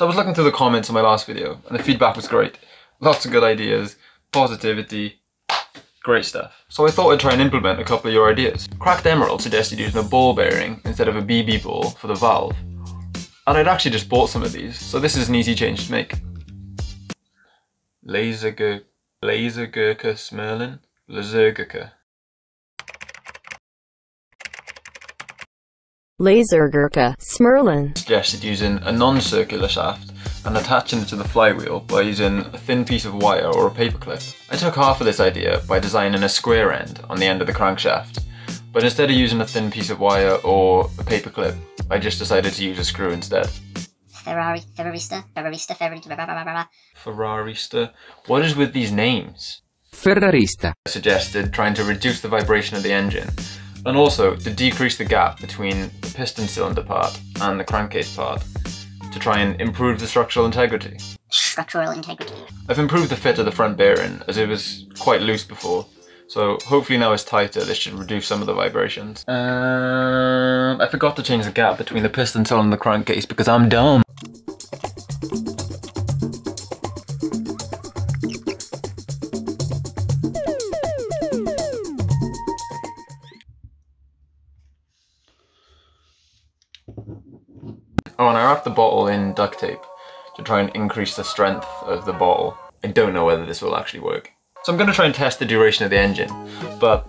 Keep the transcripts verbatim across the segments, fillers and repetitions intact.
So I was looking through the comments on my last video and the feedback was great. Lots of good ideas, positivity, great stuff. So I thought I'd try and implement a couple of your ideas. Cracked Emerald suggested using a ball bearing instead of a B B ball for the valve. And I'd actually just bought some of these, so this is an easy change to make. Laser Gurkha, Laser Gurkha Smerlin, Laserjerker. Laser Gurkha Smerlin suggested using a non-circular shaft and attaching it to the flywheel by using a thin piece of wire or a paperclip. I took half of this idea by designing a square end on the end of the crankshaft, but instead of using a thin piece of wire or a paperclip, I just decided to use a screw instead. Ferrari, Ferrarista, Ferrarista, Ferrarista, Ferrarista. What is with these names? Ferrarista suggested trying to reduce the vibration of the engine, and also to decrease the gap between the piston cylinder part and the crankcase part to try and improve the structural integrity. Structural integrity. I've improved the fit of the front bearing as it was quite loose before, so hopefully now it's tighter, this should reduce some of the vibrations. Um, I forgot to change the gap between the piston cylinder and the crankcase because I'm dumb. Oh, and I wrapped the bottle in duct tape to try and increase the strength of the bottle. I don't know whether this will actually work. So I'm going to try and test the duration of the engine, but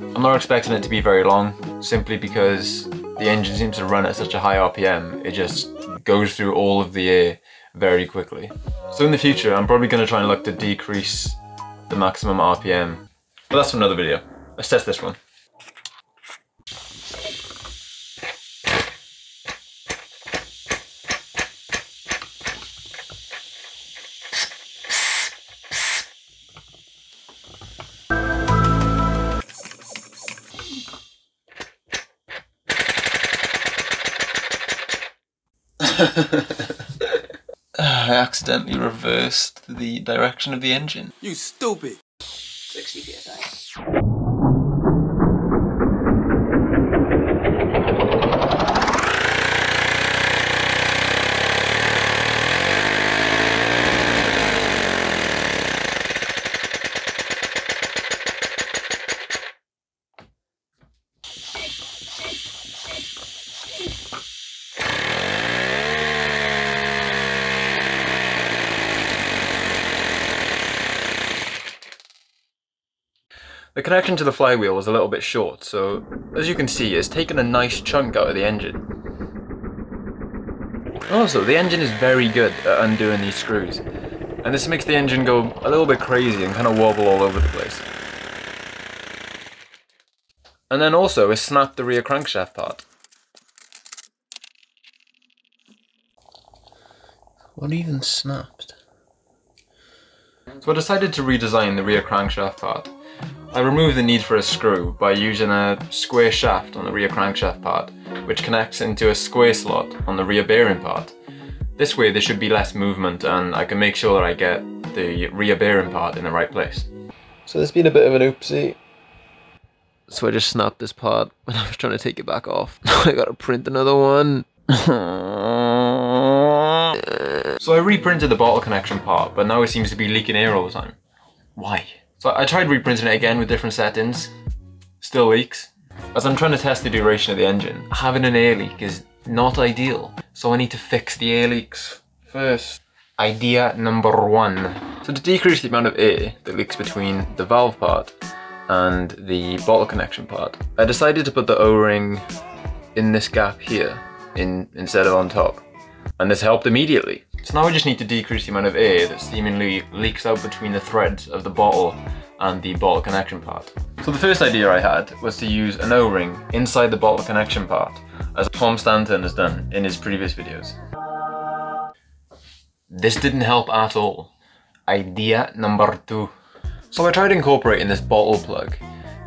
I'm not expecting it to be very long, simply because the engine seems to run at such a high R P M, it just goes through all of the air very quickly. So in the future, I'm probably going to try and look to decrease the maximum R P M, but that's for another video. Let's test this one. I accidentally reversed the direction of the engine. You stupid! sixty P S I. The connection to the flywheel was a little bit short, so as you can see, it's taken a nice chunk out of the engine. Also, the engine is very good at undoing these screws, and this makes the engine go a little bit crazy and kind of wobble all over the place. And then also, it snapped the rear crankshaft part. What even snapped? So I decided to redesign the rear crankshaft part. I removed the need for a screw by using a square shaft on the rear crankshaft part, which connects into a square slot on the rear bearing part. This way there should be less movement and I can make sure that I get the rear bearing part in the right place. So there's been a bit of an oopsie. So I just snapped this part when I was trying to take it back off. Now I gotta print another one. So I reprinted the bottle connection part, but now it seems to be leaking air all the time. Why? So I tried reprinting it again with different settings, still leaks. As I'm trying to test the duration of the engine, having an air leak is not ideal. So I need to fix the air leaks first. Idea number one. So to decrease the amount of air that leaks between the valve part and the bottle connection part, I decided to put the O-ring in this gap here in, instead of on top. And this helped immediately. So now I just need to decrease the amount of air that seemingly leaks out between the threads of the bottle and the bottle connection part. So the first idea I had was to use an O-ring inside the bottle connection part, as Tom Stanton has done in his previous videos. This didn't help at all. Idea number two. So I tried incorporating this bottle plug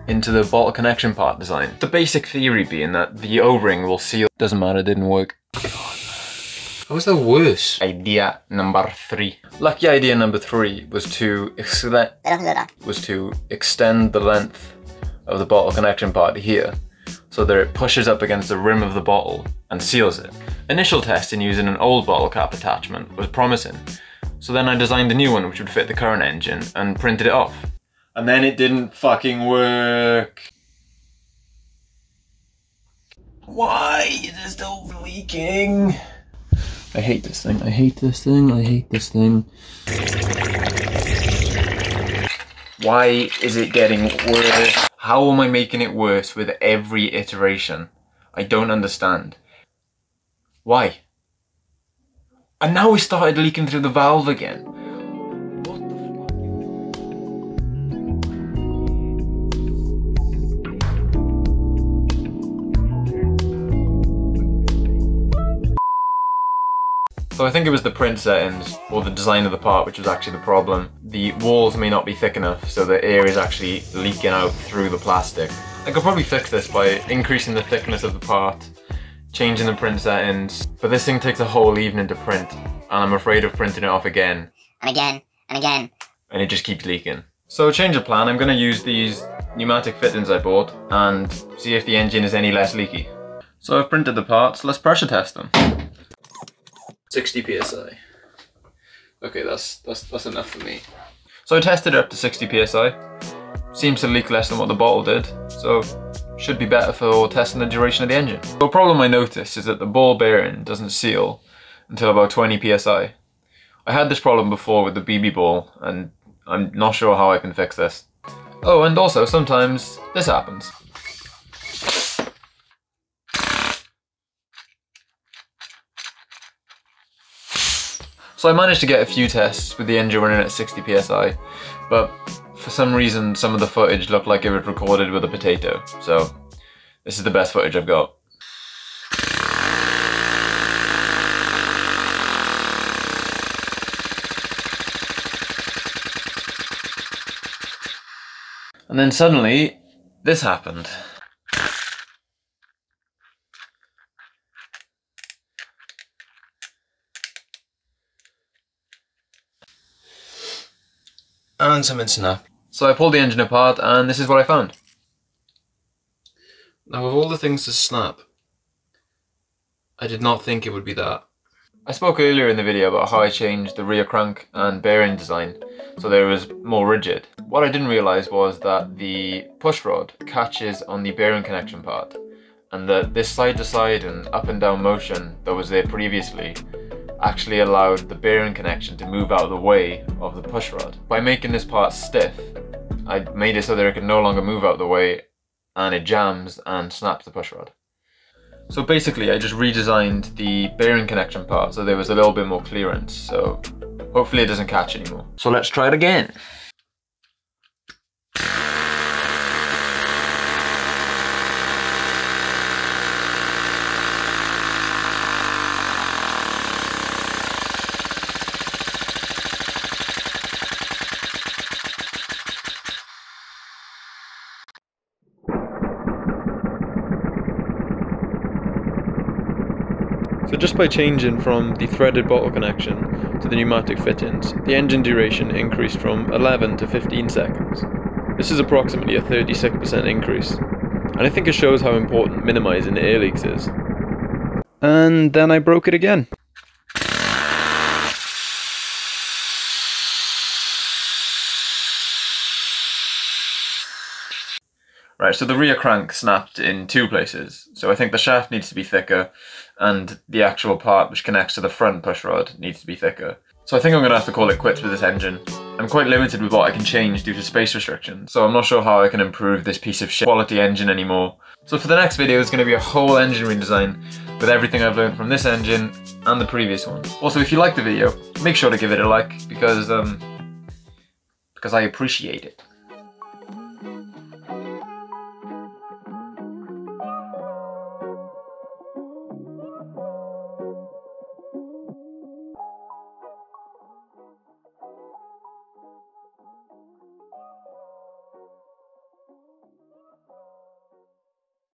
into the bottle connection part design. The basic theory being that the O-ring will seal. Doesn't matter, it didn't work. That was the worst. Idea number three. Lucky idea number three was to extend was to extend the length of the bottle connection part here so that it pushes up against the rim of the bottle and seals it. Initial testing using an old bottle cap attachment was promising, so then I designed a new one which would fit the current engine and printed it off. And then it didn't fucking work. Why is it still leaking? I hate this thing, I hate this thing, I hate this thing. Why is it getting worse? How am I making it worse with every iteration? I don't understand. Why? And now it started leaking through the valve again. What the fuck are you doing? So I think it was the print settings, or the design of the part, which was actually the problem. The walls may not be thick enough, so the air is actually leaking out through the plastic. I could probably fix this by increasing the thickness of the part, changing the print settings, but this thing takes a whole evening to print, and I'm afraid of printing it off again. And again, and again. And it just keeps leaking. So change of plan, I'm gonna use these pneumatic fittings I bought, and see if the engine is any less leaky. So I've printed the parts, let's pressure test them. sixty P S I. Okay, that's, that's, that's enough for me. So I tested it up to sixty P S I. Seems to leak less than what the bottle did, so should be better for testing the duration of the engine. The problem I noticed is that the ball bearing doesn't seal until about twenty P S I. I had this problem before with the B B ball, and I'm not sure how I can fix this. Oh, and also sometimes this happens. So I managed to get a few tests with the engine running at sixty P S I, but for some reason some of the footage looked like it was recorded with a potato, so this is the best footage I've got. And then suddenly, this happened. And something snapped. So I pulled the engine apart and this is what I found. Now of all the things to snap, I did not think it would be that. I spoke earlier in the video about how I changed the rear crank and bearing design so that it was more rigid. What I didn't realise was that the push rod catches on the bearing connection part, and that this side to side and up and down motion that was there previously actually allowed the bearing connection to move out of the way of the push rod. By making this part stiff, I made it so that it could no longer move out of the way, and it jams and snaps the push rod. So basically I just redesigned the bearing connection part so there was a little bit more clearance, so hopefully it doesn't catch anymore. So let's try it again. So just by changing from the threaded bottle connection to the pneumatic fittings, the engine duration increased from eleven to fifteen seconds. This is approximately a thirty-six percent increase, and I think it shows how important minimizing air leaks is. And then I broke it again. Right, so the rear crank snapped in two places, so I think the shaft needs to be thicker and the actual part which connects to the front push rod needs to be thicker. So I think I'm going to have to call it quits with this engine. I'm quite limited with what I can change due to space restrictions, so I'm not sure how I can improve this piece of shit quality engine anymore. So for the next video it's going to be a whole engine redesign with everything I've learned from this engine and the previous one. Also, if you liked the video, make sure to give it a like because, um, because I appreciate it.